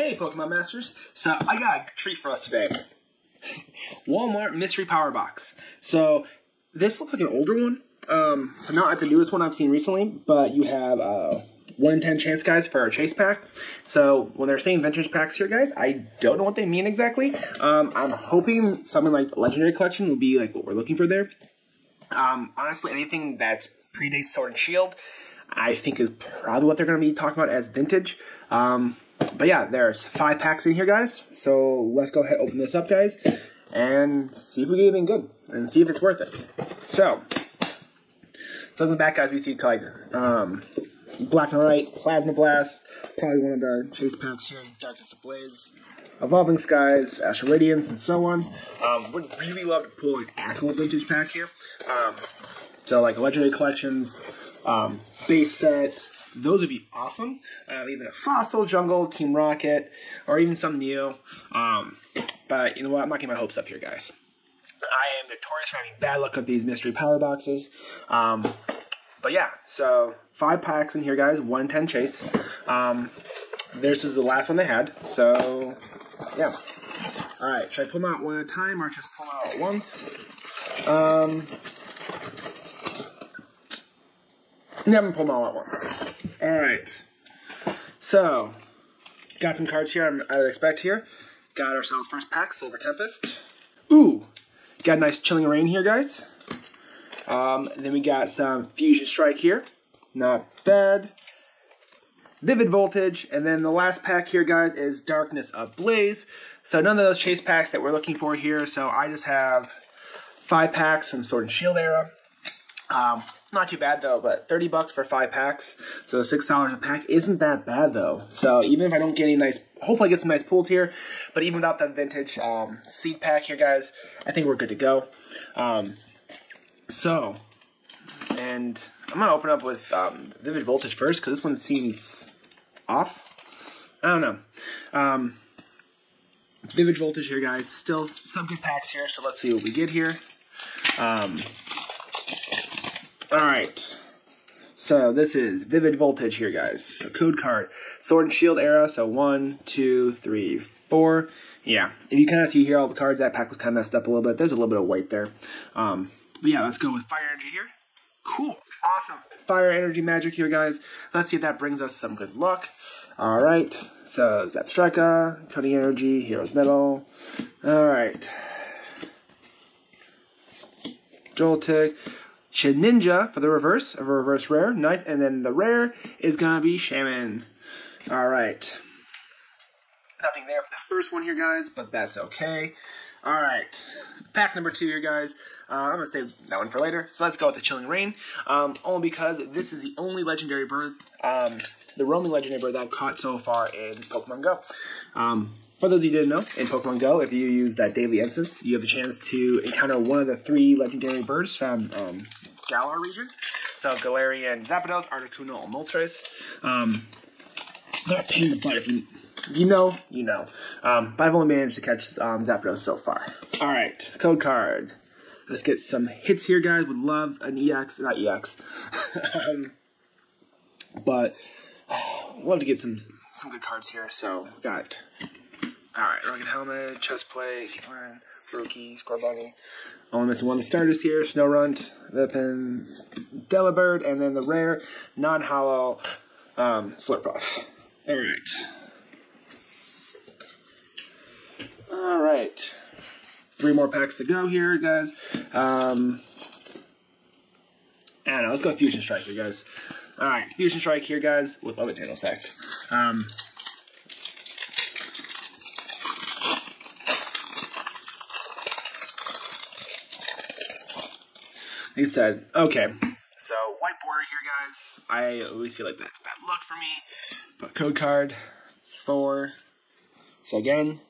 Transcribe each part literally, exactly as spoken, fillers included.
Hey, Pokemon Masters. So I got a treat for us today. Walmart Mystery Power Box. So this looks like an older one. Um, so not like the newest one I've seen recently, but you have uh, one in ten chance, guys, for our Chase Pack. So when they're saying Ventures Packs here, guys, I don't know what they mean exactly. Um, I'm hoping something like the Legendary Collection will be like what we're looking for there. Um, honestly, anything that's predates Sword and Shield, I think is probably what they're going to be talking about as vintage. Um, but yeah, there's five packs in here, guys. So let's go ahead and open this up, guys, and see if we get anything good and see if it's worth it. So, so in the back, guys, we see like um, Black and White Plasma Blast, probably one of the chase packs here, Darkness Ablaze, Evolving Skies, Astral Radiance, and so on. Um, would really love to pull an actual vintage pack here. Um, so like Legendary Collections, um, base set. Those would be awesome. Uh, even a Fossil, Jungle, Team Rocket, or even some Neo. Um, but you know what? I'm not getting my hopes up here, guys. I am notorious for having bad luck with these mystery power boxes. Um, but yeah, so five packs in here, guys. one in ten chase. Um, this is the last one they had. So yeah. All right. Should I pull them out one at a time, or just pull them out at once? Um, yeah, I'm gonna pull them all at once. Alright, so, got some cards here I would expect here. Got ourselves first pack, Silver Tempest. Ooh, got a nice Chilling Reign here, guys. Um, then we got some Fusion Strike here. Not bad. Vivid Voltage. And then the last pack here, guys, is Darkness Ablaze. So none of those chase packs that we're looking for here. So I just have five packs from Sword and Shield era. Um, not too bad though, but thirty bucks for five packs, so six dollars a pack isn't that bad though. So even if I don't get any nice, hopefully I get some nice pulls here, but even without that vintage um, seed pack here, guys, I think we're good to go. Um, so, and I'm going to open up with um, Vivid Voltage first, because this one seems off. I don't know. Um, Vivid Voltage here, guys, still some good packs here, so let's see what we get here. Um... Alright, so this is Vivid Voltage here, guys. So code card, Sword and Shield era, so one, two, three, four. Yeah, if you kind of see here all the cards, that pack was kind of messed up a little bit. There's a little bit of white there. Um, but yeah, let's go with Fire Energy here. Cool, awesome. Fire Energy Magic here, guys. Let's see if that brings us some good luck. Alright, so Zapstrika, Cody Energy, Heroes Metal. Alright. Joltik. Shedninja for the reverse of a reverse rare. Nice. And then the rare is going to be Shaman. All right. Nothing there for the first one here, guys, but that's okay. All right. Pack number two here, guys. Uh, I'm going to save that one for later. So let's go with the Chilling Reign. Um, only because this is the only legendary bird, um, the roaming legendary bird that I've caught so far in Pokemon Go. Um, For those of you who didn't know, in Pokemon Go, if you use that daily instance, you have a chance to encounter one of the three legendary birds from um, Galar region. So Galarian Zapdos, Articuno, and Moltres. Um, they're a pain in the butt. If you, you know, you know. Um, but I've only managed to catch um, Zapdos so far. All right, code card. Let's get some hits here, guys, with loves, an E X, not E X. um, but oh, love to get some some good cards here. So we got. Alright, Rugged Helmet, Chest Plate, Heatran, Rookie, Score Bunny. Only missing one of the starters here. Snow Runt, Vipin, Delibird, and then the rare, non hollow um, Slurpuff. Alright. Alright. Three more packs to go here, guys. Um, I don't know, let's go Fusion Strike here, guys. Alright, Fusion Strike here, guys, with Levitational Sack. Um. He said, okay, so white border here, guys. I always feel like that's bad luck for me, but code card, four, so again,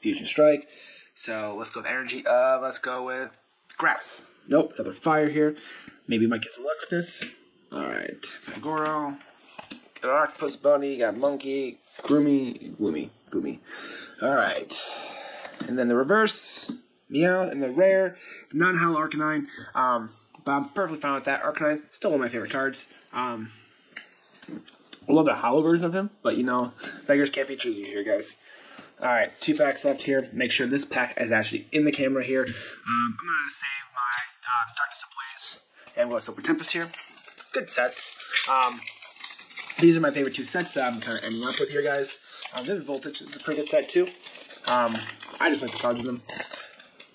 Fusion Strike, so let's go with energy, uh, let's go with grass, nope, another fire here, maybe we might get some luck with this, alright, Goro, got an octopus bunny, got monkey, Groomy, Gloomy, Gloomy, alright, and then the reverse, Meowth, and the rare, non-hollow Arcanine, um, I'm perfectly fine with that. Arcanine, still one of my favorite cards. Um, I love the hollow version of him, but you know, beggars can't be choosers here, guys. All right, two packs left here. Make sure this pack is actually in the camera here. Um, I'm gonna save my uh, Darkness Ablaze and we'll Silver Tempest here. Good sets. Um, these are my favorite two sets that I'm kind of ending up with here, guys. Um, Vivid Voltage is a pretty good set too. Um, I just like the cards in them.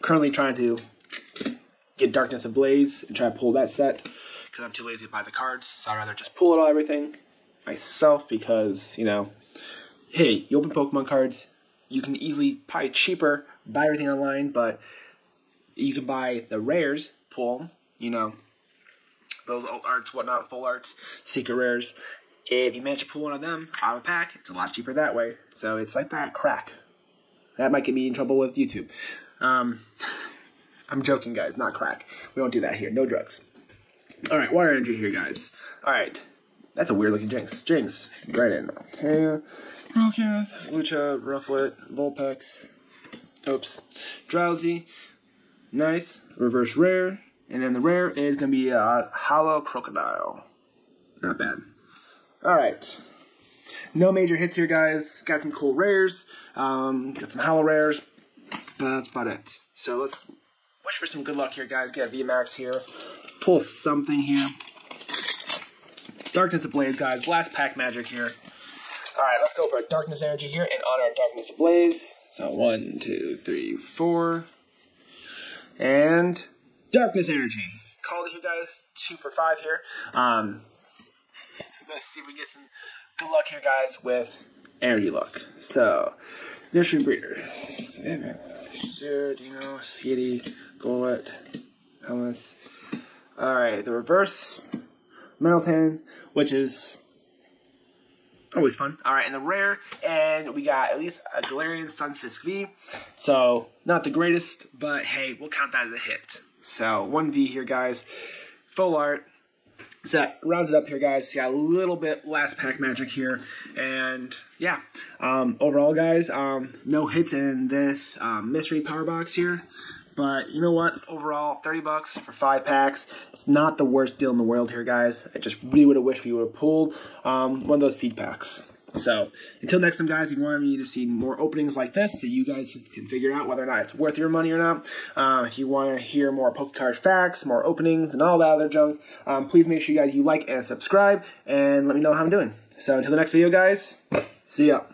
Currently trying to get Darkness Ablaze and try to pull that set because I'm too lazy to buy the cards, so I'd rather just pull it all everything myself because, you know, hey, you open Pokemon cards, you can easily probably cheaper buy everything online, but you can buy the rares, pull them, you know, those alt arts, whatnot, full arts, secret rares. If you manage to pull one of them out of a pack, it's a lot cheaper that way. So it's like that crack. That might get me in trouble with YouTube. Um, I'm joking, guys, not crack. We don't do that here. No drugs. All right, water energy here, guys. All right. That's a weird-looking Jinx. Jinx. Right in. Okay. Rokiath, Lucha, Rufflet, Vulpix. Oops. Drowsy. Nice. Reverse rare. And then the rare is going to be a Hollow Crocodile. Not bad. All right. No major hits here, guys. Got some cool rares. Um, got some hollow rares. But that's about it. So let's wish for some good luck here, guys. Get a V max here. Pull something here. Darkness Ablaze, guys. Last pack magic here. All right, let's go for our Darkness Energy here and honor our Darkness Ablaze. So one, two, three, four. And Darkness Energy. Called it, you guys. Two for five here. Um, let's see if we get some good luck here, guys, with energy luck. So, Nursery Breeder. Dino, Skitty, Golett, Helmas. All right, the reverse. Meltan, which is always fun. All right, and the rare, and we got at least a Galarian Sunfisk V. So, not the greatest, but hey, we'll count that as a hit. So, one V here, guys. Full art. So that rounds it up here, guys. So, yeah, a little bit last pack magic here. And, yeah, um, overall, guys, um, no hits in this um, mystery power box here. But you know what? Overall, thirty bucks for five packs. It's not the worst deal in the world here, guys. I just really would have wished we would have pulled um, one of those seed packs. So until next time, guys, if you want me to see more openings like this so you guys can figure out whether or not it's worth your money or not. Uh, if you want to hear more Pokecard facts, more openings, and all that other junk, um, please make sure you guys you like and subscribe and let me know how I'm doing. So until the next video, guys, see ya.